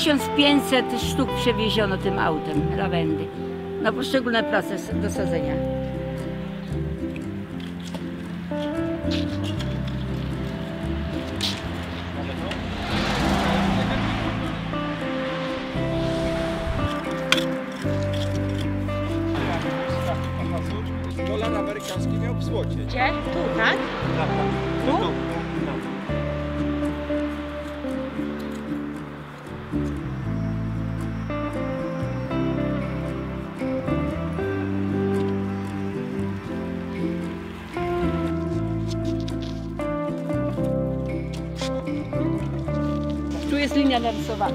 1500 sztuk przewieziono tym autem lawendy na poszczególne place do sadzenia. Dolar amerykański miał w złocie. Gdzie? Tu, tak? Tak, tak. Tu? Jest linia narysowana.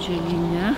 Idzie linia.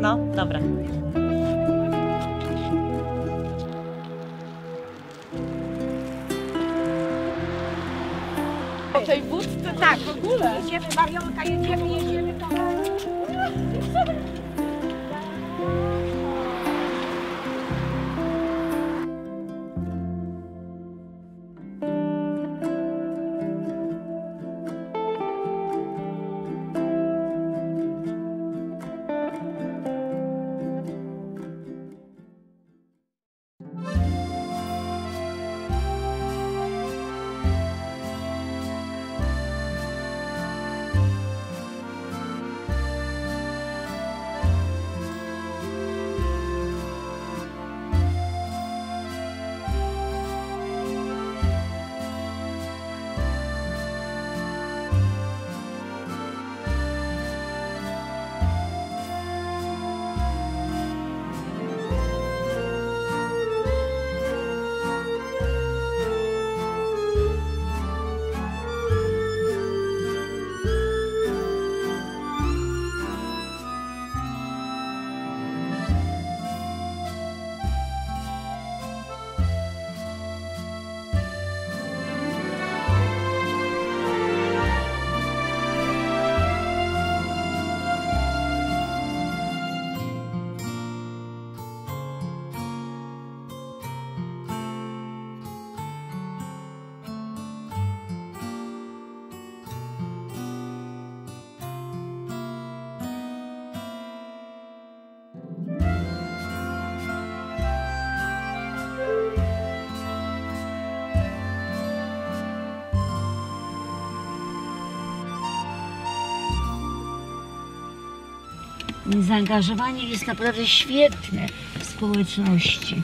No, dobra. O tej wódce tak w ogóle. Jedziemy, Marionka, jedziemy tam. Zaangażowanie jest naprawdę świetne w społeczności.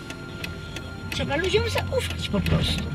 Trzeba ludziom zaufać po prostu.